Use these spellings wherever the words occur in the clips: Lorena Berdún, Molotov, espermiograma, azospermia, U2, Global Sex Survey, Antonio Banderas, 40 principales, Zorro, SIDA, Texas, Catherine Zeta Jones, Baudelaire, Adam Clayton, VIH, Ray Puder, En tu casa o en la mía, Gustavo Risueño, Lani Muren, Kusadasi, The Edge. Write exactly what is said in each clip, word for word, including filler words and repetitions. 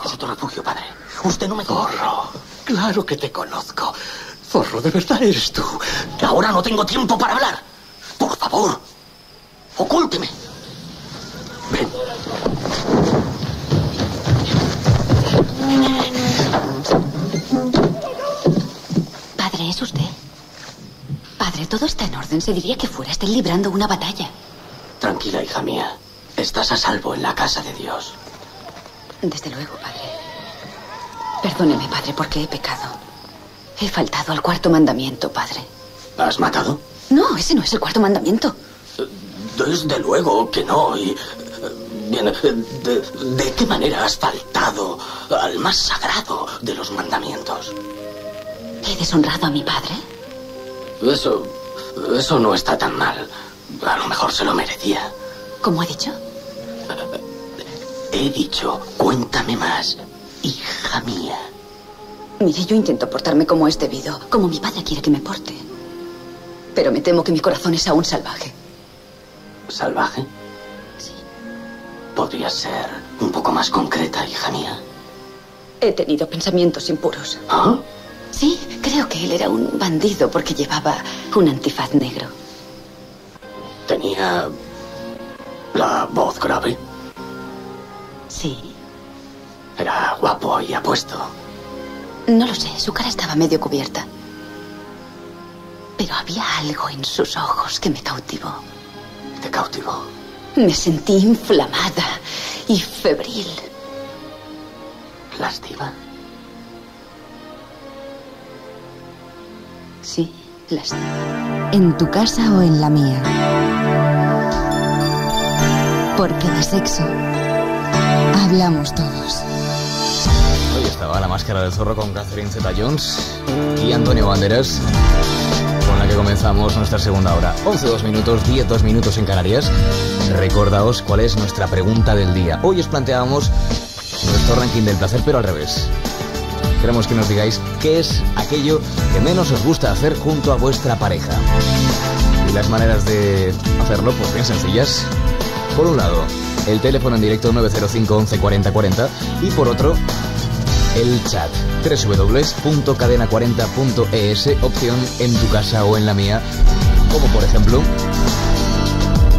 Necesito refugio, padre. Usted no me conoce. Zorro, claro que te conozco. Zorro, de verdad eres tú. Ahora no tengo tiempo para hablar. Por favor, ocúlteme. Ven. Padre, ¿es usted? Padre, todo está en orden. Se diría que fuera. Estén librando una batalla. Tranquila, hija mía. Estás a salvo en la casa de Dios. Desde luego, padre. Perdóneme, padre, porque he pecado. He faltado al cuarto mandamiento, padre. ¿Has matado? No, ese no es el cuarto mandamiento. Desde luego que no. Y, bien, de, ¿de qué manera has faltado al más sagrado de los mandamientos? ¿He deshonrado a mi padre? Eso, eso no está tan mal. A lo mejor se lo merecía. ¿Cómo ha dicho? He dicho, cuéntame más, hija mía. Mire, yo intento portarme como es debido, como mi padre quiere que me porte. Pero me temo que mi corazón es aún salvaje. ¿Salvaje? Sí. ¿Podrías ser un poco más concreta, hija mía? He tenido pensamientos impuros. ¿Ah? Sí, creo que él era un bandido porque llevaba un antifaz negro. ¿Tenía la voz grave? Sí. Era guapo y apuesto. No lo sé, su cara estaba medio cubierta. Pero había algo en sus ojos que me cautivó. ¿Te cautivó? Me sentí inflamada y febril. ¿Lastiva? Sí, lastiva. En tu casa o en la mía. Porque de sexo hablamos todos. Hoy estaba La máscara del zorro con Catherine Zeta Jones y Antonio Banderas, con la que comenzamos nuestra segunda hora. once, dos minutos, diez, dos minutos en Canarias. Recordaos cuál es nuestra pregunta del día. Hoy os planteábamos nuestro ranking del placer, pero al revés. Queremos que nos digáis qué es aquello que menos os gusta hacer junto a vuestra pareja. Y las maneras de hacerlo, pues bien sencillas. Por un lado, el teléfono en directo nueve cero cinco, once, cuarenta, cuarenta, y por otro, el chat doble u doble u doble u punto cadena cuarenta punto e s, opción en tu casa o en la mía, como por ejemplo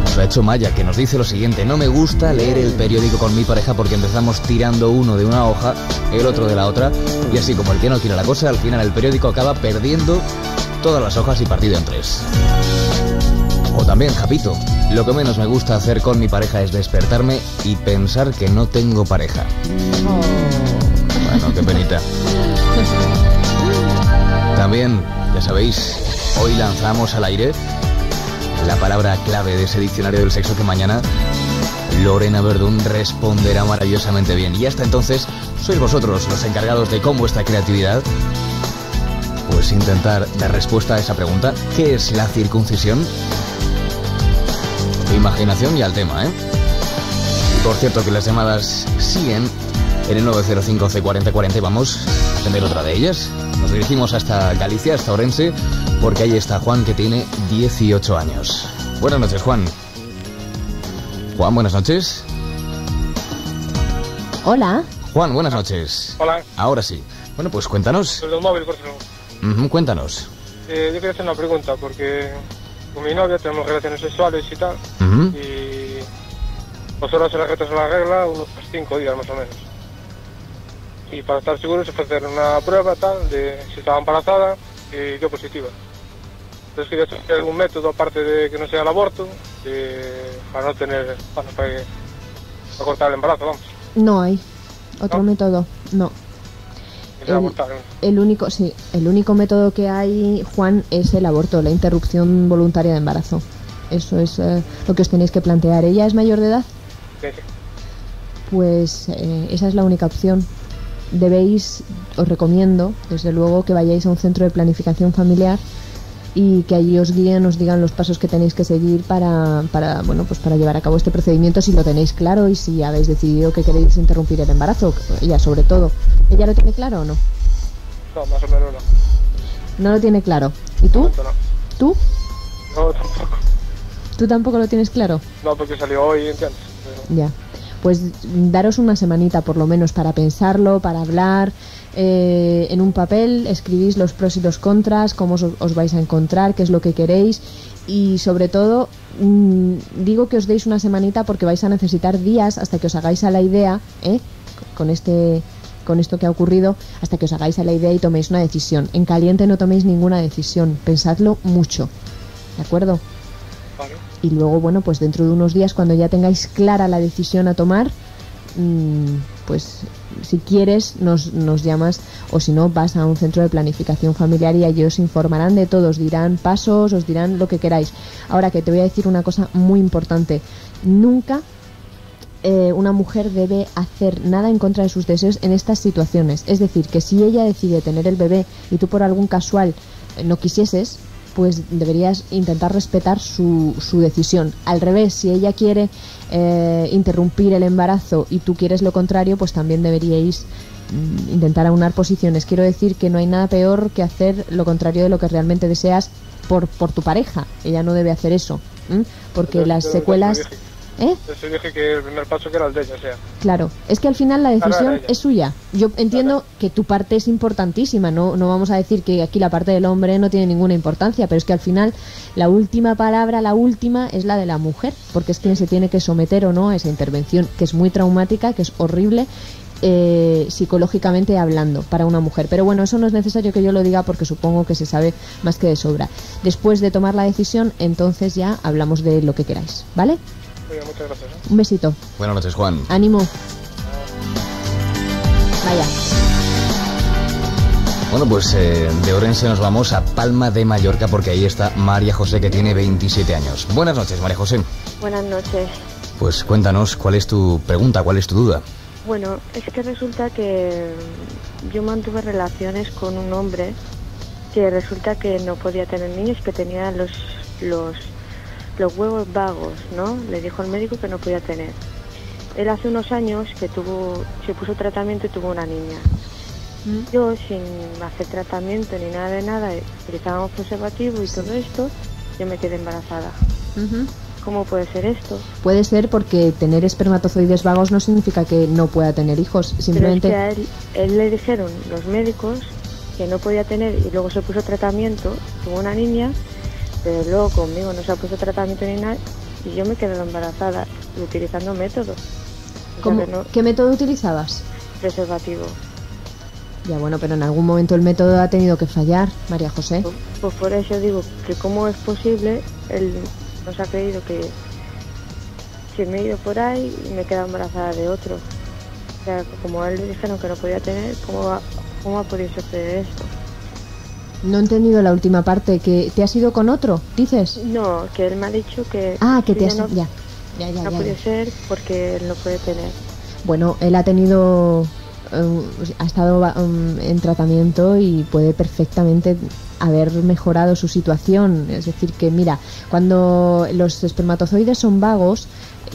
nos ha hecho Maya, que nos dice lo siguiente: no me gusta leer el periódico con mi pareja porque empezamos tirando uno de una hoja, el otro de la otra, y así como el que no tira la cosa, al final el periódico acaba perdiendo todas las hojas y partido en tres. O también Japito: lo que menos me gusta hacer con mi pareja es despertarme y pensar que no tengo pareja. Oh. Bueno, qué penita. También, ya sabéis, hoy lanzamos al aire la palabra clave de ese diccionario del sexo que mañana Lorena Berdún responderá maravillosamente bien. Y hasta entonces, sois vosotros los encargados de, con vuestra creatividad, pues intentar dar respuesta a esa pregunta. ¿Qué es la circuncisión? Imaginación y al tema, ¿eh? Por cierto, que las llamadas siguen en el nueve cero cinco, once, cuarenta, cuarenta, y vamos a atender otra de ellas. Nos dirigimos hasta Galicia, hasta Orense, porque ahí está Juan, que tiene dieciocho años. Buenas noches, Juan. Juan, buenas noches. Hola. Juan, buenas noches. Hola. Ahora sí. Bueno, pues cuéntanos. Los móviles, por favor. Uh-huh, cuéntanos. Eh, yo quería hacer una pregunta, porque con mi novia tenemos relaciones sexuales y tal, uh-huh, y vosotros se la retas a la regla unos cinco días más o menos. Y para estar seguros se fue a hacer una prueba tal de si estaba embarazada y dio positiva. Entonces quería hacer algún método, aparte de que no sea el aborto, de, para no tener, bueno, para, que, para cortar el embarazo, vamos. No hay otro, ¿no?, método, no. El, el único, sí, el único método que hay, Juan, es el aborto, la interrupción voluntaria de embarazo. Eso es eh, lo que os tenéis que plantear. ¿Ella es mayor de edad? Sí, sí. Pues eh, esa es la única opción. Debéis, os recomiendo, desde luego, que vayáis a un centro de planificación familiar y que allí os guíen, os digan los pasos que tenéis que seguir para, para, bueno, pues para llevar a cabo este procedimiento, si lo tenéis claro y si habéis decidido que queréis interrumpir el embarazo. Ella, sobre todo. ¿Ella lo tiene claro o no? No, más o menos no. No lo tiene claro. ¿Y tú? No, no. ¿Tú? No, tampoco. ¿Tú tampoco lo tienes claro? No, porque salió hoy, ¿entiendes? Pero... Ya. pues daros una semanita por lo menos para pensarlo, para hablar. Eh, en un papel escribís los pros y los contras, cómo os, os vais a encontrar, qué es lo que queréis, y sobre todo mmm, digo que os deis una semanita porque vais a necesitar días hasta que os hagáis a la idea, ¿eh? con este con esto que ha ocurrido, hasta que os hagáis a la idea y toméis una decisión. En caliente no toméis ninguna decisión, pensadlo mucho, ¿de acuerdo? Vale. Y luego, bueno, pues dentro de unos días, cuando ya tengáis clara la decisión a tomar, mmm, pues si quieres nos, nos llamas, o si no vas a un centro de planificación familiar y allí os informarán de todo, os dirán pasos, os dirán lo que queráis. Ahora, que te voy a decir una cosa muy importante: nunca eh, una mujer debe hacer nada en contra de sus deseos en estas situaciones. Es decir, que si ella decide tener el bebé y tú por algún casual eh, no quisieses, pues deberías intentar respetar su, su decisión. Al revés, si ella quiere eh, interrumpir el embarazo y tú quieres lo contrario, pues también deberíais mm, intentar aunar posiciones. Quiero decir que no hay nada peor que hacer lo contrario de lo que realmente deseas por, por tu pareja. Ella no debe hacer eso, ¿eh? porque pero, las pero secuelas... Yo dije, ¿eh? Yo dije que el primer paso que era el de ella, o sea. Claro, es que al final la decisión es suya. Yo entiendo claro. que tu parte es importantísima, no, no vamos a decir que aquí la parte del hombre no tiene ninguna importancia, pero es que al final la última palabra, la última, es la de la mujer, porque es quien se tiene que someter o no a esa intervención, que es muy traumática, que es horrible, eh, psicológicamente hablando, para una mujer. Pero bueno, eso no es necesario que yo lo diga porque supongo que se sabe más que de sobra. Después de tomar la decisión, entonces ya hablamos de lo que queráis, ¿vale? Muy bien, muchas gracias, ¿eh? Un besito. Buenas noches, Juan. Ánimo. Vaya. Bueno, pues eh, de Orense nos vamos a Palma de Mallorca, porque ahí está María José, que tiene veintisiete años. Buenas noches, María José. Buenas noches. Pues cuéntanos, ¿cuál es tu pregunta? ¿Cuál es tu duda? Bueno, es que resulta que yo mantuve relaciones con un hombre que resulta que no podía tener niños, que tenía los, los, los huevos vagos, ¿no? Le dijo el médico que no podía tener. Él hace unos años que tuvo, se puso tratamiento y tuvo una niña. ¿Mm? Yo, sin hacer tratamiento ni nada de nada, utilizábamos preservativo y sí. todo esto, yo me quedé embarazada. Uh-huh. ¿Cómo puede ser esto? Puede ser porque tener espermatozoides vagos no significa que no pueda tener hijos, simplemente... Pero es que a él, él le dijeron los médicos que no podía tener, y luego se puso tratamiento, tuvo una niña, pero luego conmigo no se ha puesto tratamiento ni nada, y yo me quedé embarazada utilizando métodos. ¿Cómo? No... ¿Qué método utilizabas? Preservativo. Ya, bueno, pero en algún momento el método ha tenido que fallar, María José. Pues, pues por eso digo que cómo es posible, él nos ha creído que, que me he ido por ahí y me he quedado embarazada de otro. O sea, como a él le dijeron que no podía tener, ¿cómo ha, cómo ha podido suceder esto? No he entendido la última parte, que te has ido con otro, dices. No, que él me ha dicho que... Ah, que te has ido, no... ya. Ya, ya, no ya, puede ya. ser porque él no puede tener. Bueno, él ha tenido, um, ha estado um, en tratamiento y puede perfectamente haber mejorado su situación. Es decir que, mira, cuando los espermatozoides son vagos,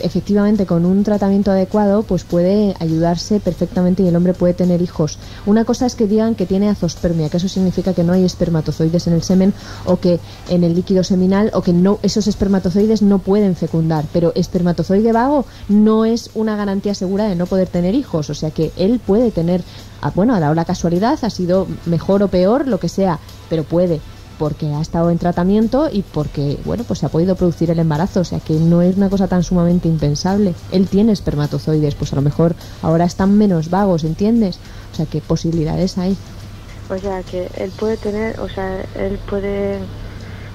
efectivamente con un tratamiento adecuado pues puede ayudarse perfectamente y el hombre puede tener hijos. Una cosa es que digan que tiene azospermia, que eso significa que no hay espermatozoides en el semen o que en el líquido seminal, o que no, esos espermatozoides no pueden fecundar, pero espermatozoide vago no es una garantía segura de no poder tener hijos. O sea que él puede tener, bueno, a la hora casualidad, ha sido mejor o peor, lo que sea, pero puede, porque ha estado en tratamiento y porque, bueno, pues se ha podido producir el embarazo. O sea que no es una cosa tan sumamente impensable. Él tiene espermatozoides, pues a lo mejor ahora están menos vagos, ¿entiendes? O sea, ¿qué posibilidades hay? O sea, que él puede tener, o sea, él puede,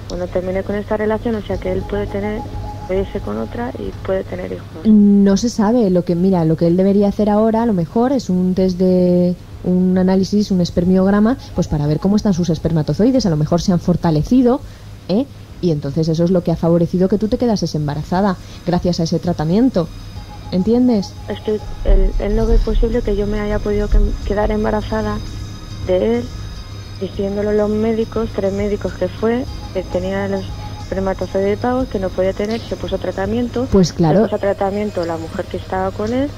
cuando termine con esta relación, o sea, que él puede tener, puede irse con otra y puede tener hijos. No se sabe. Lo que, mira, lo que él debería hacer ahora, a lo mejor, es un test de... un análisis, un espermiograma, pues para ver cómo están sus espermatozoides, a lo mejor se han fortalecido, ¿eh? Y entonces eso es lo que ha favorecido que tú te quedases embarazada, gracias a ese tratamiento, ¿entiendes? Es que él, él no ve posible que yo me haya podido que, quedar embarazada de él, diciéndolo a los médicos, tres médicos que fue, que tenía los espermatozoides vagos, que no podía tener, se puso tratamiento, pues claro, se puso tratamiento la mujer que estaba con él,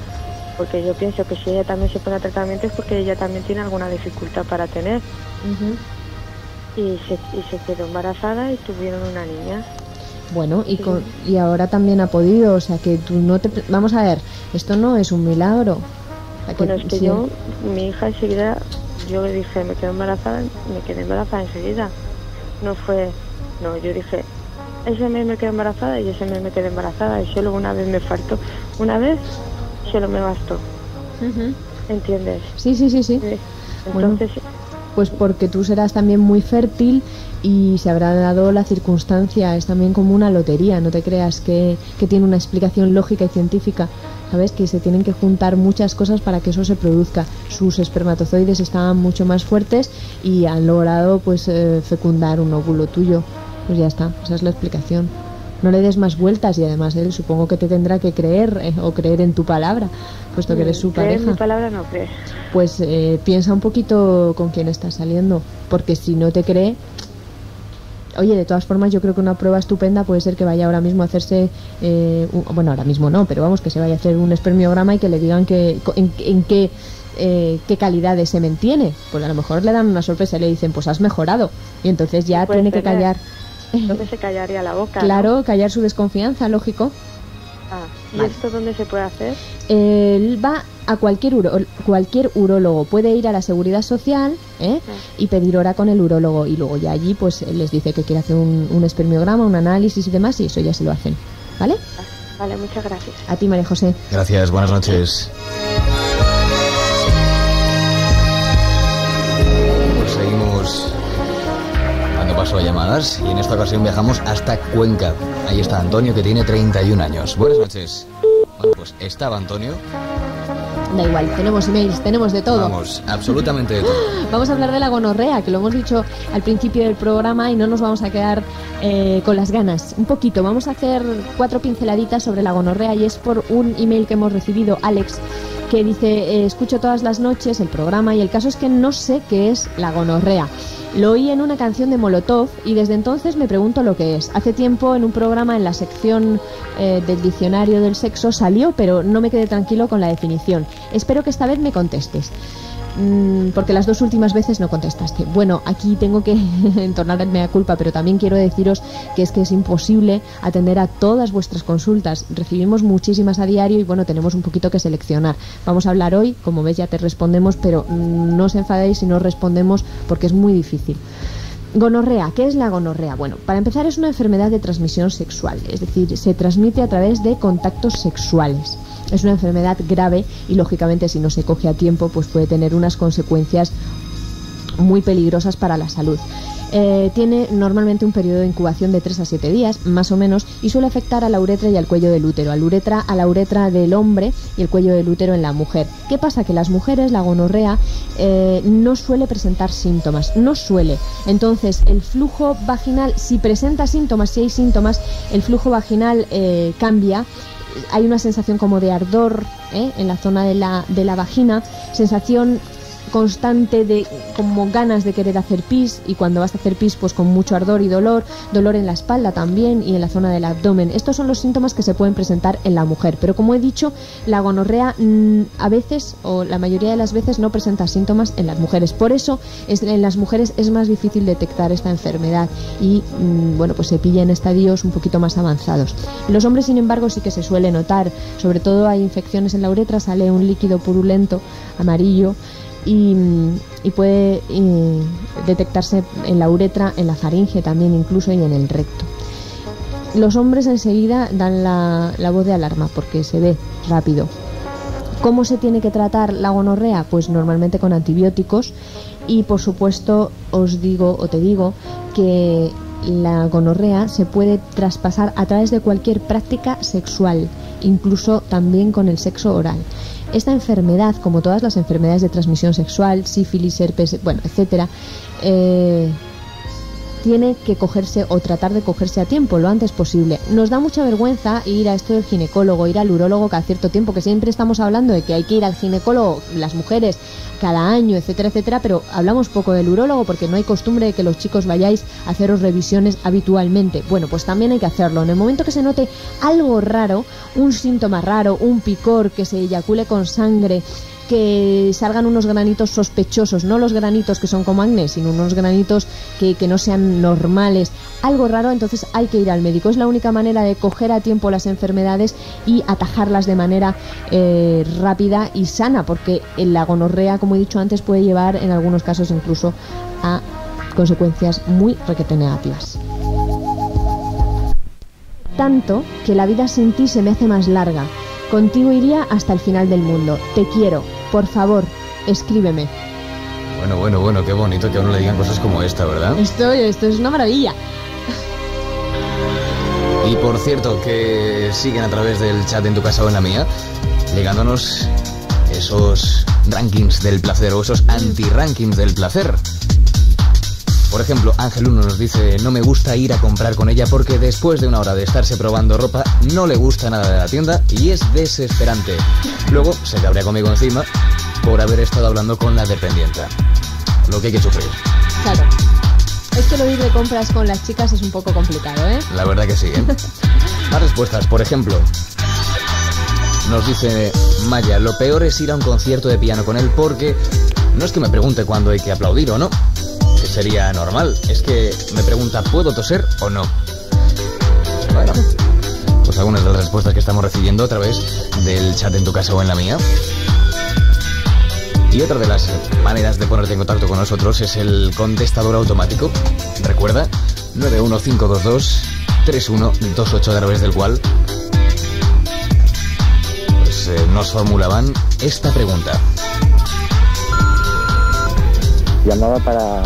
porque yo pienso que si ella también se pone a tratamiento es porque ella también tiene alguna dificultad para tener. Uh-huh. y, se, y se quedó embarazada y tuvieron una niña. Bueno, y, con, y ahora también ha podido, o sea que tú no te... Vamos a ver, esto no es un milagro. Que, bueno, es que sí. yo, mi hija enseguida, yo le dije, me quedé embarazada, me quedé embarazada enseguida. No fue, no, yo dije, ese mes me quedé embarazada y ese mes me quedé embarazada y solo una vez me faltó. Una vez solo me bastó. Uh-huh. ¿Entiendes? Sí, sí, sí, sí. sí. Entonces... Bueno. Pues porque tú serás también muy fértil y se habrá dado la circunstancia, es también como una lotería, no te creas que, que tiene una explicación lógica y científica, ¿sabes? Que se tienen que juntar muchas cosas para que eso se produzca. Sus espermatozoides estaban mucho más fuertes y han logrado pues eh, fecundar un óvulo tuyo, pues ya está, esa es la explicación. No le des más vueltas y además él supongo que te tendrá que creer eh, o creer en tu palabra, puesto que eres su pareja. Creer en mi palabra no cree. Pues eh, piensa un poquito con quién estás saliendo, porque si no te cree... Oye, de todas formas yo creo que una prueba estupenda puede ser que vaya ahora mismo a hacerse... Eh, un, bueno, ahora mismo no, pero vamos, que se vaya a hacer un espermiograma y que le digan que, en, en qué, eh, qué calidad de semen tiene. Pues a lo mejor le dan una sorpresa y le dicen, pues has mejorado. Y entonces ya tiene tener? que callar... ¿Dónde se callaría la boca? Claro, ¿no? Callar su desconfianza, lógico. Ah, ¿y vale. esto dónde se puede hacer? Él va a cualquier uro, cualquier urólogo. Puede ir a la Seguridad Social ¿eh? ah. y pedir hora con el urólogo. Y luego ya allí pues les dice que quiere hacer un, un espermiograma, un análisis y demás. Y eso ya se lo hacen, ¿vale? Ah, vale, muchas gracias. A ti, María José. Gracias, buenas noches. Pues seguimos... paso a llamadas y en esta ocasión viajamos hasta Cuenca. Ahí está Antonio, que tiene treinta y un años. Buenas noches. Bueno, pues estaba Antonio. Da igual, tenemos emails, tenemos de todo. Vamos, absolutamente de todo. Vamos a hablar de la gonorrea, que lo hemos dicho al principio del programa y no nos vamos a quedar eh, con las ganas. Un poquito, vamos a hacer cuatro pinceladitas sobre la gonorrea y es por un email que hemos recibido, Alex, que dice, eh, escucho todas las noches el programa y el caso es que no sé qué es la gonorrea. Lo oí en una canción de Molotov y desde entonces me pregunto lo que es. Hace tiempo en un programa en la sección eh, del diccionario del sexo salió, pero no me quedé tranquilo con la definición. Espero que esta vez me contestes, mm, porque las dos últimas veces no contestaste. Bueno, aquí tengo que entornarme a culpa, pero también quiero deciros que es que es imposible atender a todas vuestras consultas. Recibimos muchísimas a diario y bueno, tenemos un poquito que seleccionar. Vamos a hablar hoy, como ves ya te respondemos, pero mm, no os enfadéis si no respondemos porque es muy difícil. Gonorrea, ¿qué es la gonorrea? Bueno, para empezar es una enfermedad de transmisión sexual, es decir, se transmite a través de contactos sexuales. Es una enfermedad grave y lógicamente si no se coge a tiempo pues puede tener unas consecuencias muy peligrosas para la salud. Eh, tiene normalmente un periodo de incubación de tres a siete días, más o menos, y suele afectar a la uretra y al cuello del útero, al uretra, a la uretra del hombre y el cuello del útero en la mujer. ¿Qué pasa? Que las mujeres, la gonorrea, eh, no suele presentar síntomas, no suele. Entonces, el flujo vaginal, si presenta síntomas, si hay síntomas, el flujo vaginal eh, cambia. Hay una sensación como de ardor ¿eh? en la zona de la, de la vagina, sensación constante de como ganas de querer hacer pis y cuando vas a hacer pis pues con mucho ardor y dolor, dolor en la espalda también y en la zona del abdomen. Estos son los síntomas que se pueden presentar en la mujer, pero como he dicho, la gonorrea mmm, a veces o la mayoría de las veces no presenta síntomas en las mujeres. Por eso es, en las mujeres es más difícil detectar esta enfermedad y mmm, bueno, pues se pilla en estadios un poquito más avanzados. Los hombres, sin embargo, sí que se suele notar, sobre todo hay infecciones en la uretra, sale un líquido purulento amarillo Y, y puede y detectarse en la uretra, en la faringe también incluso y en el recto. Los hombres enseguida dan la, la voz de alarma porque se ve rápido. ¿Cómo se tiene que tratar la gonorrea? Pues normalmente con antibióticos y por supuesto os digo o te digo que la gonorrea se puede traspasar a través de cualquier práctica sexual, incluso también con el sexo oral. Esta enfermedad, como todas las enfermedades de transmisión sexual, sífilis, herpes, bueno, etcétera, eh, tiene que cogerse o tratar de cogerse a tiempo, lo antes posible. Nos da mucha vergüenza ir a esto del ginecólogo, ir al urólogo cada cierto tiempo, que siempre estamos hablando de que hay que ir al ginecólogo, las mujeres, cada año, etcétera, etcétera, pero hablamos poco del urólogo porque no hay costumbre de que los chicos vayáis a haceros revisiones habitualmente. Bueno, pues también hay que hacerlo. En el momento que se note algo raro, un síntoma raro, un picor, que se eyacule con sangre, que salgan unos granitos sospechosos, no los granitos que son como acné, sino unos granitos que, que no sean normales, algo raro, entonces hay que ir al médico. Es la única manera de coger a tiempo las enfermedades y atajarlas de manera eh, rápida y sana, porque la gonorrea, como he dicho antes, puede llevar en algunos casos incluso a consecuencias muy requete negativas. Tanto que la vida sin ti se me hace más larga. Contigo iría hasta el final del mundo. Te quiero, por favor, escríbeme. Bueno, bueno, bueno, qué bonito que a uno le digan cosas como esta, ¿verdad? Esto, esto es una maravilla. Y por cierto, que siguen a través del chat En tu casa o en la mía, llegándonos esos rankings del placer o esos anti-rankings del placer. Por ejemplo, Ángel uno nos dice: no me gusta ir a comprar con ella porque después de una hora de estarse probando ropa no le gusta nada de la tienda y es desesperante. Luego se cabrea conmigo encima por haber estado hablando con la dependienta. Lo que hay que sufrir. Claro. Es que lo de ir de compras con las chicas es un poco complicado, ¿eh? La verdad que sí, ¿eh? Más respuestas, por ejemplo... Nos dice Maya, lo peor es ir a un concierto de piano con él porque no es que me pregunte cuándo hay que aplaudir o no, que sería normal, es que me pregunta ¿puedo toser o no? Bueno, pues algunas de las respuestas que estamos recibiendo a través del chat En tu casa o en la mía. Y otra de las maneras de ponerte en contacto con nosotros es el contestador automático. Recuerda, nueve uno cinco dos dos tres uno dos ocho, a través del cual nos formulaban esta pregunta. Llamaba para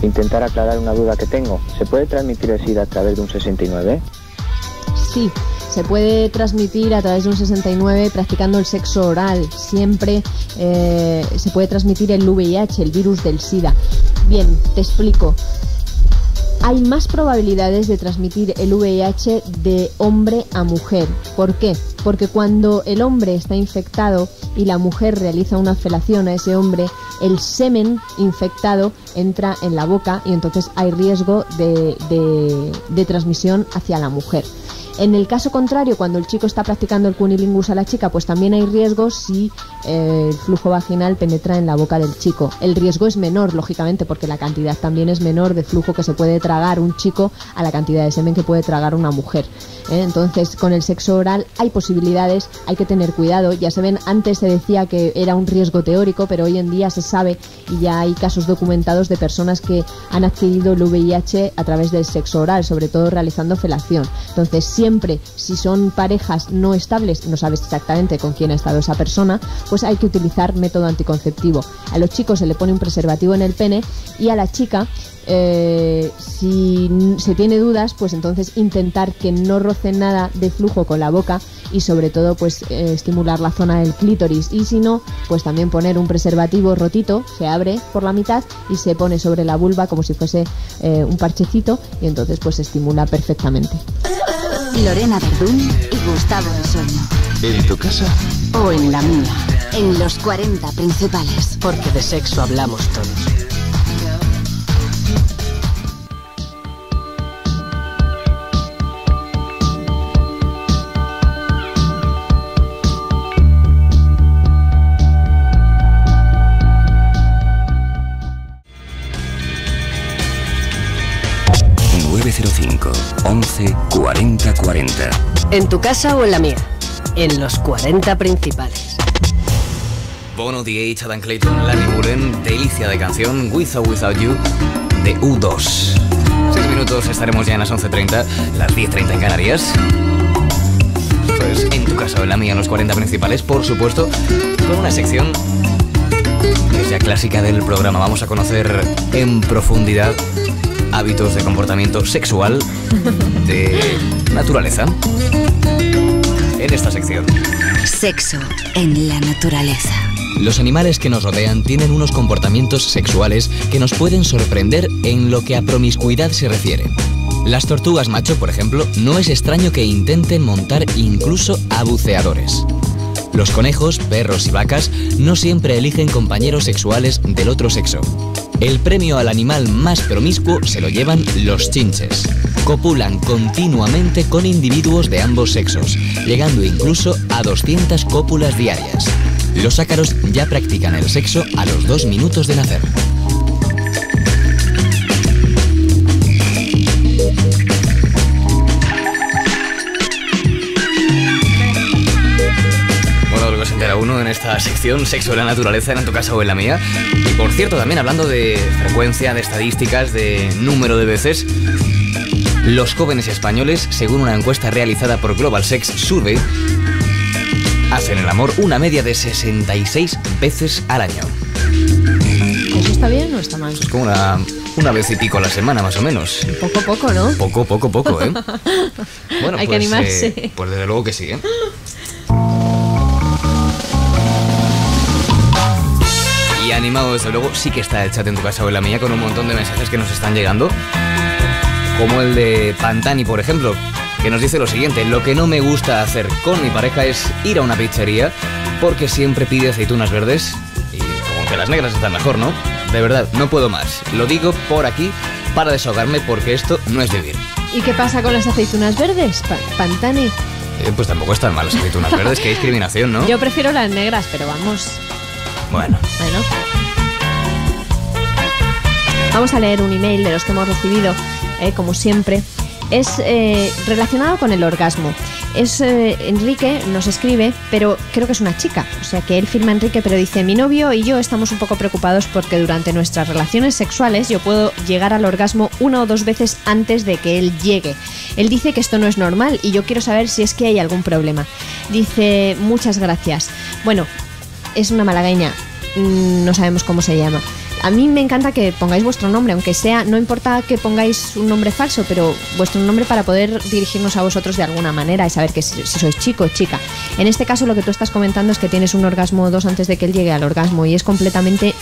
intentar aclarar una duda que tengo. ¿Se puede transmitir el SIDA a través de un sesenta y nueve? Sí, se puede transmitir a través de un sesenta y nueve practicando el sexo oral. Siempre eh, se puede transmitir el V I H, el virus del SIDA. Bien, te explico. Hay más probabilidades de transmitir el V I H de hombre a mujer. ¿Por qué? Porque cuando el hombre está infectado y la mujer realiza una felación a ese hombre, el semen infectado entra en la boca y entonces hay riesgo de, de, de transmisión hacia la mujer. En el caso contrario, cuando el chico está practicando el cunilingus a la chica, pues también hay riesgo si eh, el flujo vaginal penetra en la boca del chico. El riesgo es menor, lógicamente, porque la cantidad también es menor de flujo que se puede tragar un chico a la cantidad de semen que puede tragar una mujer. ¿Eh? Entonces, con el sexo oral hay posibilidades, hay que tener cuidado. Ya se ven, antes se decía que era un riesgo teórico, pero hoy en día se sabe y ya hay casos documentados de personas que han adquirido el V I H a través del sexo oral, sobre todo realizando felación. Entonces, sí. Siempre, si son parejas no estables, no sabes exactamente con quién ha estado esa persona, pues hay que utilizar método anticonceptivo. A los chicos se le pone un preservativo en el pene y a la chica, eh, si se tiene dudas, pues entonces intentar que no roce nada de flujo con la boca y sobre todo pues eh, estimular la zona del clítoris. Y si no, pues también poner un preservativo rotito, se abre por la mitad y se pone sobre la vulva como si fuese eh, un parchecito y entonces pues se estimula perfectamente. Lorena Berdún y Gustavo Risueño. ¿En tu casa? O en la mía. En los cuarenta principales. Porque de sexo hablamos todos. nueve cero cinco once cuarenta cuarenta. En tu casa o en la mía. En los cuarenta principales. Bono, The Edge, Adam Clayton, Lani Muren, delicia de canción, With or Without You, de U dos. seis minutos, estaremos ya en las once treinta, las diez treinta en Canarias. Pues en tu casa o en la mía, en los cuarenta principales, por supuesto, con una sección que es ya clásica del programa. Vamos a conocer en profundidad hábitos de comportamiento sexual de naturaleza en esta sección. Sexo en la naturaleza. Los animales que nos rodean tienen unos comportamientos sexuales que nos pueden sorprender en lo que a promiscuidad se refiere. Las tortugas macho, por ejemplo, no es extraño que intenten montar incluso a buceadores. Los conejos, perros y vacas no siempre eligen compañeros sexuales del otro sexo. El premio al animal más promiscuo se lo llevan los chinches. Copulan continuamente con individuos de ambos sexos, llegando incluso a doscientas cópulas diarias. Los ácaros ya practican el sexo a los dos minutos de nacer. Uno en esta sección, sexo en la naturaleza, en tu casa o en la mía. Y por cierto, también hablando de frecuencia, de estadísticas, de número de veces, los jóvenes españoles, según una encuesta realizada por Global Sex Survey, hacen el amor una media de sesenta y seis veces al año. ¿Eso está bien o está mal? Es como una... Una vez y pico a la semana, más o menos. Poco a poco, ¿no? Poco, poco, poco, ¿eh? Bueno, hay pues, que animarse. Eh, pues desde luego que sí, ¿eh? Animado, desde luego, sí que está el chat en tu casa o en la mía con un montón de mensajes que nos están llegando, como el de Pantani, por ejemplo, que nos dice lo siguiente: lo que no me gusta hacer con mi pareja es ir a una pizzería porque siempre pide aceitunas verdes y como que las negras están mejor, ¿no? De verdad, no puedo más. Lo digo por aquí para desahogarme porque esto no es vivir. ¿Y qué pasa con las aceitunas verdes, pa Pantani? Eh, pues tampoco están mal las aceitunas verdes, que discriminación, ¿no? Yo prefiero las negras, pero vamos... Bueno. Bueno. Vamos a leer un email de los que hemos recibido, eh, como siempre. Es eh, relacionado con el orgasmo. Es eh, Enrique, nos escribe, pero creo que es una chica. O sea que él firma Enrique, pero dice: mi novio y yo estamos un poco preocupados porque durante nuestras relaciones sexuales yo puedo llegar al orgasmo una o dos veces antes de que él llegue. Él dice que esto no es normal y yo quiero saber si es que hay algún problema. Dice: muchas gracias. Bueno... Es una malagueña, no sabemos cómo se llama. A mí me encanta que pongáis vuestro nombre, aunque sea, no importa que pongáis un nombre falso, pero vuestro nombre para poder dirigirnos a vosotros de alguna manera y saber que si, si sois chico o chica. En este caso lo que tú estás comentando es que tienes un orgasmo o dos antes de que él llegue al orgasmo y es completamente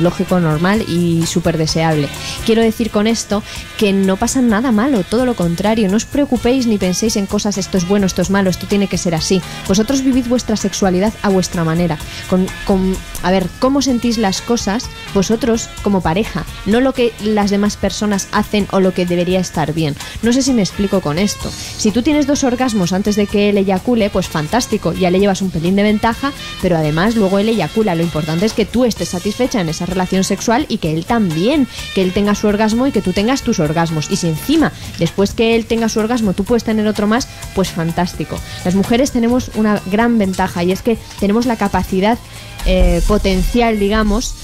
lógico, normal y súper deseable. Quiero decir con esto que no pasa nada malo, todo lo contrario, no os preocupéis ni penséis en cosas, esto es bueno, esto es malo, esto tiene que ser así. Vosotros vivid vuestra sexualidad a vuestra manera, con, con a ver, cómo sentís las cosas vosotros como pareja, no lo que las demás personas hacen o lo que debería estar bien. No sé si me explico con esto. Si tú tienes dos orgasmos antes de que él eyacule, pues fantástico, ya le llevas un pelín de ventaja, pero además luego él eyacula. Lo importante es que tú estés satisfecha en esa relación sexual y que él también, que él tenga su orgasmo y que tú tengas tus orgasmos. Y si encima, después que él tenga su orgasmo, tú puedes tener otro más, pues fantástico. Las mujeres tenemos una gran ventaja y es que tenemos la capacidad eh, potencial, digamos,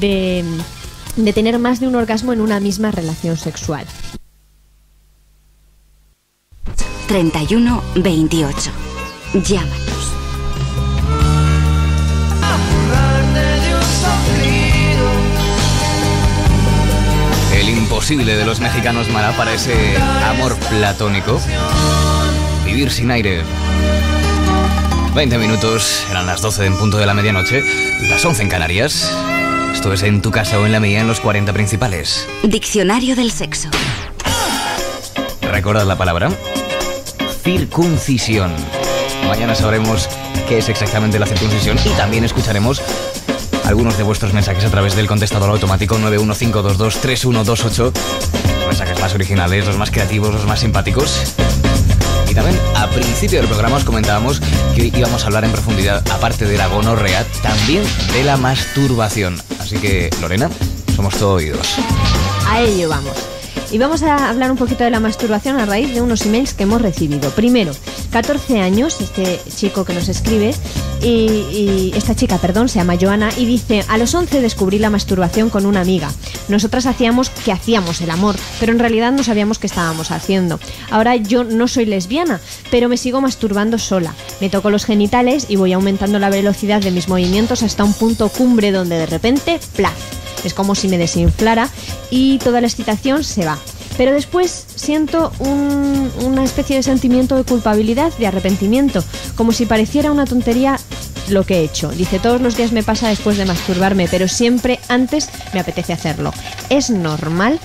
De, de tener más de un orgasmo en una misma relación sexual. treinta y uno veintiocho. Llámanos. El imposible de los mexicanos Mara para ese amor platónico. Vivir sin aire. veinte minutos, eran las doce en punto de la medianoche, las once en Canarias. Esto es En tu casa o en la mía en los cuarenta principales. Diccionario del sexo. ¿Recordad la palabra? Circuncisión. Mañana sabremos qué es exactamente la circuncisión y también escucharemos algunos de vuestros mensajes a través del contestador automático nueve uno cinco dos dos tres uno dos ocho. Mensajes más originales, los más creativos, los más simpáticos. Y también, a principio del programa os comentábamos que hoy íbamos a hablar en profundidad, aparte de la gonorrea, también de la masturbación. Así que, Lorena, somos todo oídos. A ello vamos. Y vamos a hablar un poquito de la masturbación a raíz de unos emails que hemos recibido. Primero, catorce años, este chico que nos escribe, y, y esta chica, perdón, se llama Joana, y dice: a los once descubrí la masturbación con una amiga. Nosotras hacíamos que hacíamos el amor, pero en realidad no sabíamos qué estábamos haciendo. Ahora yo no soy lesbiana, pero me sigo masturbando sola. Me toco los genitales y voy aumentando la velocidad de mis movimientos hasta un punto cumbre donde de repente, ¡plaf! Es como si me desinflara y toda la excitación se va. Pero después siento un, una especie de sentimiento de culpabilidad, de arrepentimiento, como si pareciera una tontería lo que he hecho. Dice: todos los días me pasa después de masturbarme, pero siempre antes me apetece hacerlo. ¿Es normal?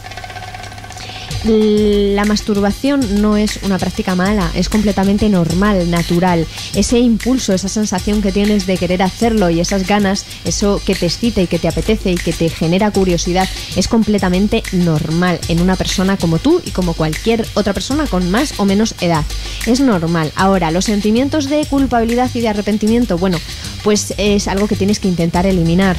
La masturbación no es una práctica mala, es completamente normal, natural. Ese impulso, esa sensación que tienes de querer hacerlo y esas ganas, eso que te excita y que te apetece y que te genera curiosidad, es completamente normal en una persona como tú y como cualquier otra persona con más o menos edad. Es normal. Ahora, los sentimientos de culpabilidad y de arrepentimiento, bueno, pues es algo que tienes que intentar eliminar.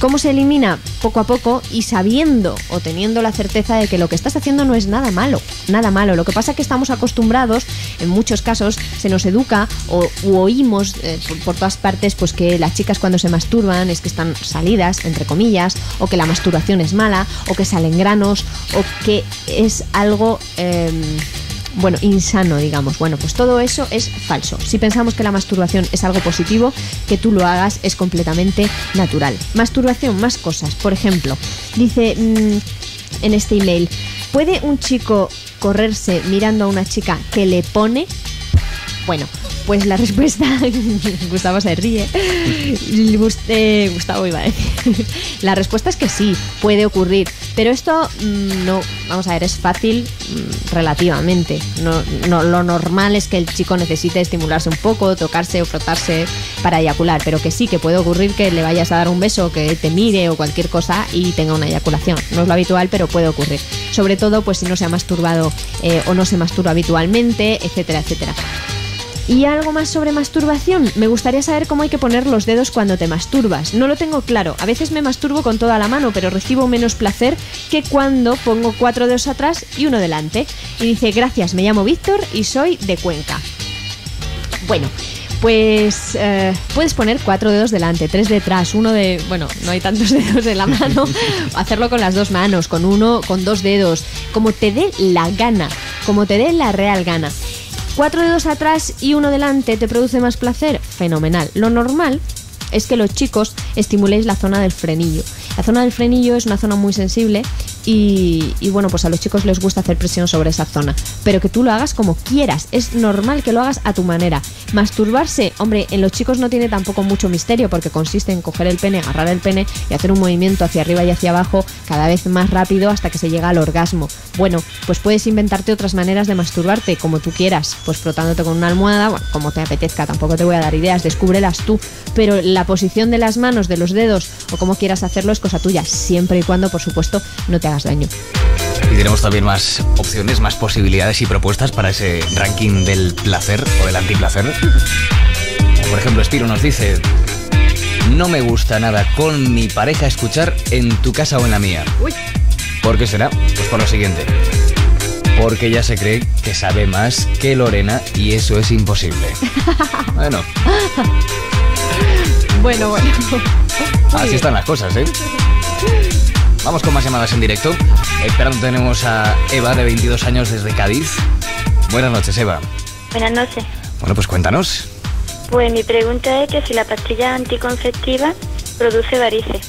¿Cómo se elimina? Poco a poco y sabiendo o teniendo la certeza de que lo que estás haciendo no es nada malo, nada malo. Lo que pasa es que estamos acostumbrados, en muchos casos se nos educa o u oímos eh, por, por todas partes pues que las chicas cuando se masturban es que están salidas, entre comillas, o que la masturbación es mala, o que salen granos, o que es algo... Eh, bueno, insano, digamos. Bueno, pues todo eso es falso. Si pensamos que la masturbación es algo positivo, que tú lo hagas es completamente natural. Masturbación, más cosas. Por ejemplo, dice mmm, en este email, ¿puede un chico correrse mirando a una chica que le pone? Bueno, pues la respuesta... Gustavo se ríe. Gust eh, Gustavo iba a decir. La respuesta es que sí, puede ocurrir. Pero esto mmm, no... Vamos a ver, es fácil mmm, relativamente. No, no, lo normal es que el chico necesite estimularse un poco, tocarse o frotarse para eyacular. Pero que sí, que puede ocurrir que le vayas a dar un beso, que te mire o cualquier cosa y tenga una eyaculación. No es lo habitual, pero puede ocurrir. Sobre todo, pues si no se ha masturbado eh, o no se masturba habitualmente, etcétera, etcétera. Y algo más sobre masturbación. Me gustaría saber cómo hay que poner los dedos cuando te masturbas. No lo tengo claro. A veces me masturbo con toda la mano, pero recibo menos placer que cuando pongo cuatro dedos atrás y uno delante. Y dice, gracias, me llamo Víctor y soy de Cuenca. Bueno, pues eh, puedes poner cuatro dedos delante, tres detrás, uno de... Bueno, no hay tantos dedos de la mano. Hacerlo con las dos manos, con uno, con dos dedos. Como te dé la gana, como te dé la real gana. Cuatro dedos atrás y uno delante te produce más placer, fenomenal. Lo normal es que los chicos estimuléis la zona del frenillo. La zona del frenillo es una zona muy sensible y, y bueno, pues a los chicos les gusta hacer presión sobre esa zona. Pero que tú lo hagas como quieras, es normal que lo hagas a tu manera. Masturbarse, hombre, en los chicos no tiene tampoco mucho misterio porque consiste en coger el pene, agarrar el pene y hacer un movimiento hacia arriba y hacia abajo cada vez más rápido hasta que se llega al orgasmo. Bueno, pues puedes inventarte otras maneras de masturbarte como tú quieras, pues frotándote con una almohada, bueno, como te apetezca, tampoco te voy a dar ideas, descúbrelas tú. Pero la posición de las manos, de los dedos o como quieras hacerlo es cosa tuya, siempre y cuando, por supuesto, no te hagas daño. Y tenemos también más opciones, más posibilidades y propuestas para ese ranking del placer o del antiplacer. Por ejemplo, Spiro nos dice, no me gusta nada con mi pareja escuchar En tu casa o en la mía. Uy. ¿Por qué será? Pues por lo siguiente. Porque ella se cree que sabe más que Lorena y eso es imposible. Bueno. Bueno, bueno. Así están las cosas, ¿eh? Vamos con más llamadas en directo. Esperando tenemos a Eva, de veintidós años, desde Cádiz. Buenas noches, Eva. Buenas noches. Bueno, pues cuéntanos. Pues mi pregunta es que si la pastilla anticonceptiva produce varices.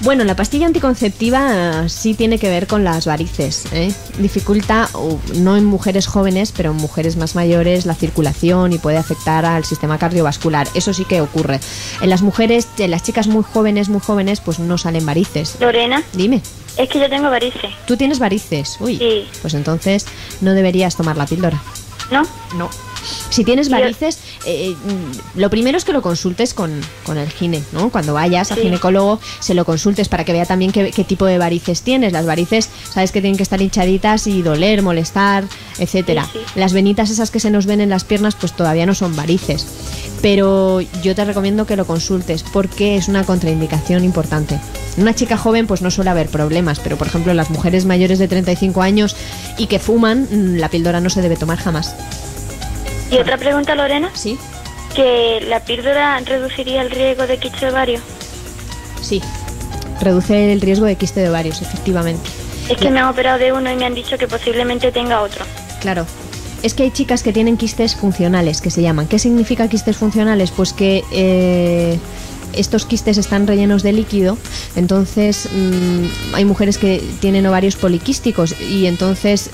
Bueno, la pastilla anticonceptiva sí tiene que ver con las varices, ¿eh? Dificulta, no en mujeres jóvenes, pero en mujeres más mayores, la circulación y puede afectar al sistema cardiovascular. Eso sí que ocurre. En las mujeres, en las chicas muy jóvenes, muy jóvenes, pues no salen varices. Lorena. Dime. Es que yo tengo varices. ¿Tú tienes varices? Uy. Sí. Pues entonces no deberías tomar la píldora. ¿No? No. Si tienes varices, eh, lo primero es que lo consultes con, con el gine, ¿no? Cuando vayas al ginecólogo, se lo consultes para que vea también qué, qué tipo de varices tienes. Las varices, sabes que tienen que estar hinchaditas y doler, molestar, etcétera. Sí, sí. Las venitas esas que se nos ven en las piernas, pues todavía no son varices. Pero yo te recomiendo que lo consultes porque es una contraindicación importante. En una chica joven pues no suele haber problemas, pero por ejemplo las mujeres mayores de treinta y cinco años y que fuman, la píldora no se debe tomar jamás. Y otra pregunta, Lorena. Sí. ¿Que la píldora reduciría el riesgo de quiste de ovario? Sí, reduce el riesgo de quiste de ovarios, efectivamente. Es que me han operado de uno y me han dicho que posiblemente tenga otro. Claro. Es que hay chicas que tienen quistes funcionales, que se llaman. ¿Qué significa quistes funcionales? Pues que... Eh... estos quistes están rellenos de líquido, entonces mmm, hay mujeres que tienen ovarios poliquísticos y entonces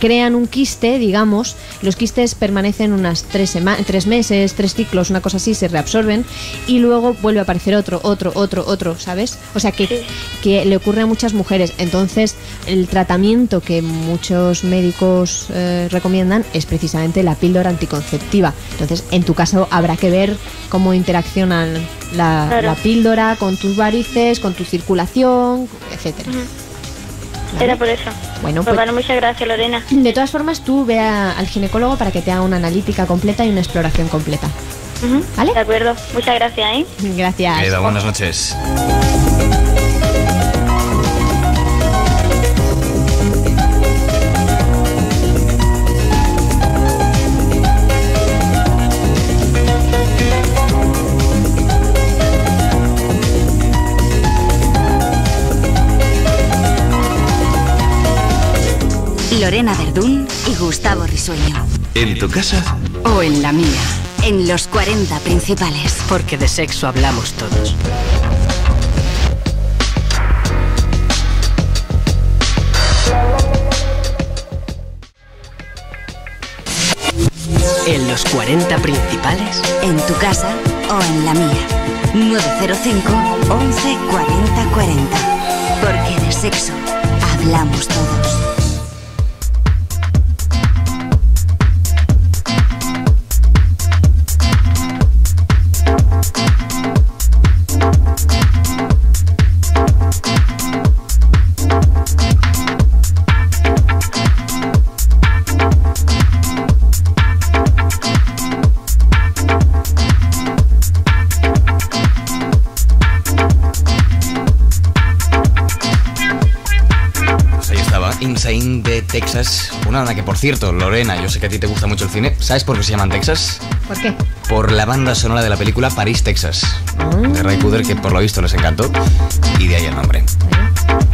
crean un quiste, digamos, los quistes permanecen unas tres, tres meses, tres ciclos, una cosa así, se reabsorben y luego vuelve a aparecer otro, otro, otro, otro, ¿sabes? O sea que, que le ocurre a muchas mujeres, entonces el tratamiento que muchos médicos eh, recomiendan es precisamente la píldora anticonceptiva, entonces en tu caso habrá que ver cómo interaccionan La, claro. la píldora con tus varices, con tu circulación, etcétera. Uh-huh. Era por eso. Bueno, pues, pues bueno, muchas gracias, Lorena. De todas formas, tú ve a, al ginecólogo para que te haga una analítica completa y una exploración completa. Uh-huh. ¿Vale? De acuerdo. Muchas gracias, ¿eh? Gracias. Queda, buenas noches. Lorena Berdún y Gustavo Risueño. ¿En tu casa? O en la mía. En los cuarenta principales. Porque de sexo hablamos todos. En los cuarenta principales. En tu casa o en la mía. nueve cero cinco, once cuarenta cuarenta. Porque de sexo hablamos todos. De Texas, una banda que, por cierto, Lorena, yo sé que a ti te gusta mucho el cine. ¿Sabes por qué se llaman Texas? ¿Por qué? Por la banda sonora de la película París, Texas, mm. de Ray Puder, que por lo visto les encantó, y de ahí el nombre.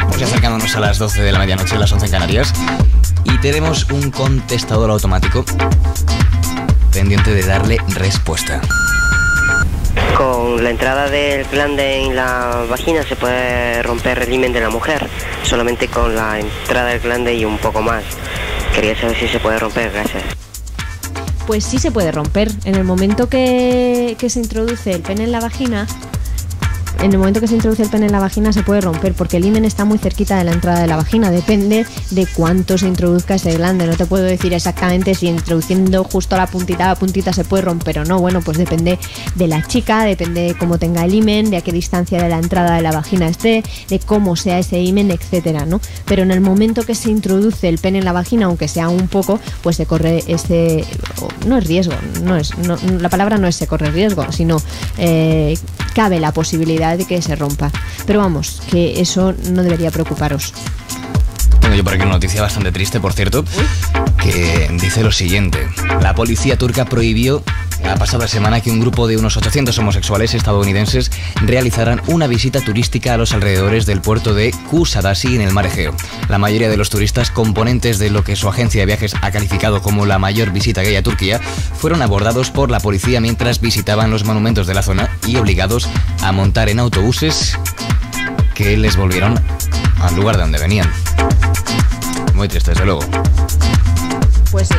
Pues ya acercándonos a las doce de la medianoche, las once en Canarias, y tenemos un contestador automático pendiente de darle respuesta. Con la entrada del glande en la vagina se puede romper el himen de la mujer, solamente con la entrada del glande y un poco más. Quería saber si se puede romper, gracias. Pues sí se puede romper. En el momento que, que se introduce el pene en la vagina, en el momento que se introduce el pene en la vagina se puede romper, porque el himen está muy cerquita de la entrada de la vagina. Depende de cuánto se introduzca ese glande. No te puedo decir exactamente si introduciendo justo la puntita a puntita se puede romper o no. Bueno, pues depende de la chica, depende de cómo tenga el himen, de a qué distancia de la entrada de la vagina esté, de cómo sea ese himen, etcétera, ¿no? Pero en el momento que se introduce el pene en la vagina, aunque sea un poco, pues se corre ese... No es riesgo, no es, no, la palabra no es se corre riesgo, sino eh, cabe la posibilidad de que se rompa, pero vamos, que eso no debería preocuparos. Tengo yo por aquí una noticia bastante triste, por cierto, que dice lo siguiente: la policía turca prohibió la pasada semana que un grupo de unos ochocientos homosexuales estadounidenses realizaran una visita turística a los alrededores del puerto de Kusadasi en el mar Egeo. La mayoría de los turistas, componentes de lo que su agencia de viajes ha calificado como la mayor visita gay a Turquía, fueron abordados por la policía mientras visitaban los monumentos de la zona y obligados a montar en autobuses que les volvieron al lugar de donde venían. Muy triste, desde luego. Pues sí.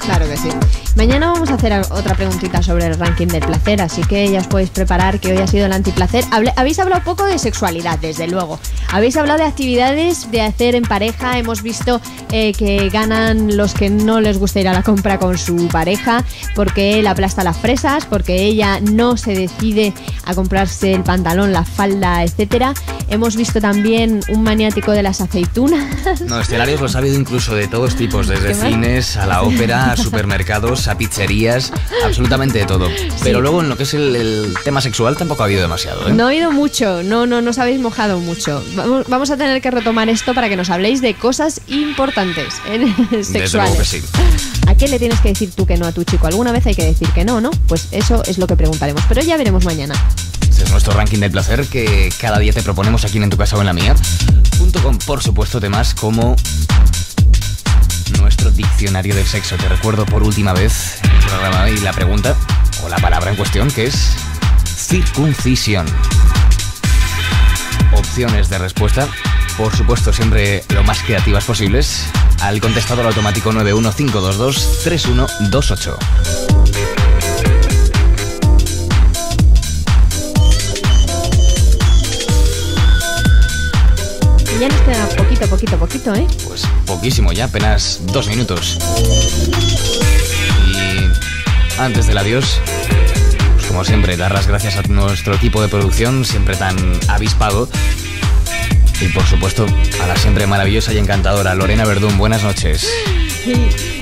Claro que sí. Mañana vamos a hacer otra preguntita sobre el ranking del placer, así que ya os podéis preparar, que hoy ha sido el antiplacer. Habl- habéis hablado poco de sexualidad, desde luego. Habéis hablado de actividades de hacer en pareja. Hemos visto eh, que ganan los que no les gusta ir a la compra con su pareja, porque él aplasta las fresas, porque ella no se decide a comprarse el pantalón, la falda, etcétera. Hemos visto también un maniático de las aceitunas. No, escenarios los ha habido incluso de todos tipos, desde cines a la ópera, a supermercados, a pizzerías, absolutamente de todo. Pero sí, luego en lo que es el, el tema sexual tampoco ha habido demasiado, ¿eh? No ha habido mucho, no, no, no os habéis mojado mucho. Vamos, vamos a tener que retomar esto para que nos habléis de cosas importantes, ¿eh? Sexuales. Desde luego que sí. ¿A qué le tienes que decir tú que no a tu chico? ¿Alguna vez hay que decir que no, no? Pues eso es lo que preguntaremos, pero ya veremos mañana. Este es nuestro ranking del placer que cada día te proponemos aquí en En tu casa o en la mía, junto con, por supuesto, temas como... nuestro diccionario del sexo. Te recuerdo por última vez el programa y la pregunta o la palabra en cuestión, que es circuncisión. Opciones de respuesta, por supuesto siempre lo más creativas posibles, al contestador automático nueve uno cinco dos dos tres uno dos ocho. Ya nos queda poquito, poquito, poquito, ¿eh? Pues poquísimo ya, apenas dos minutos. Y antes del adiós, pues como siempre, dar las gracias a nuestro equipo de producción, siempre tan avispado. Y por supuesto, a la siempre maravillosa y encantadora Lorena Berdún. Buenas noches.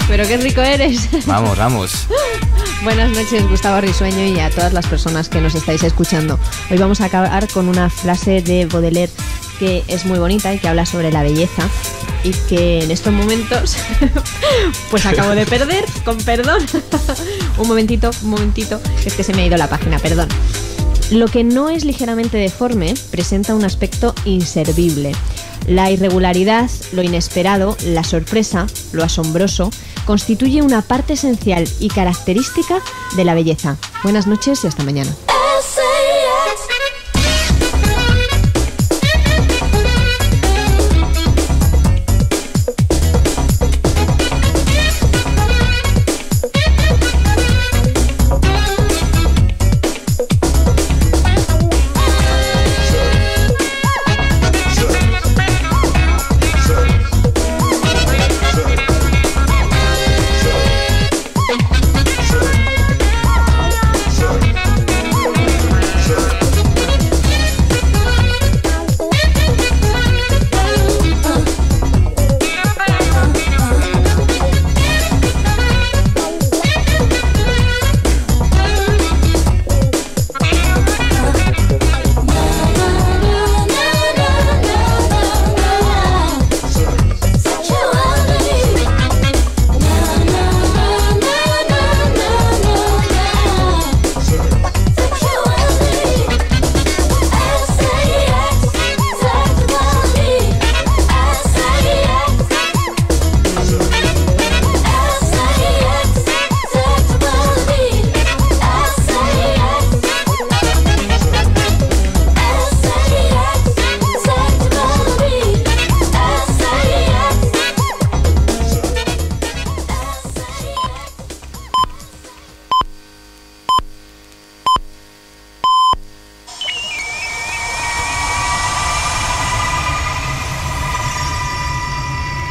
Pero qué rico eres. Vamos, vamos. Buenas noches, Gustavo Risueño, y a todas las personas que nos estáis escuchando. Hoy vamos a acabar con una frase de Baudelaire que es muy bonita y que habla sobre la belleza, y que en estos momentos pues acabo de perder, con perdón. Un momentito, un momentito, es que se me ha ido la página, perdón. Lo que no es ligeramente deforme presenta un aspecto inservible. La irregularidad, lo inesperado, la sorpresa, lo asombroso, constituye una parte esencial y característica de la belleza. Buenas noches y hasta mañana.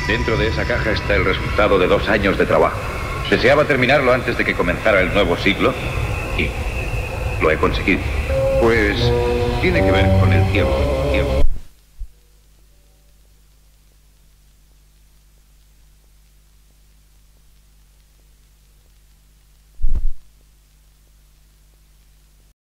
Dentro de esa caja está el resultado de dos años de trabajo. Deseaba terminarlo antes de que comenzara el nuevo siglo y lo he conseguido. Pues tiene que ver con el tiempo. tiempo.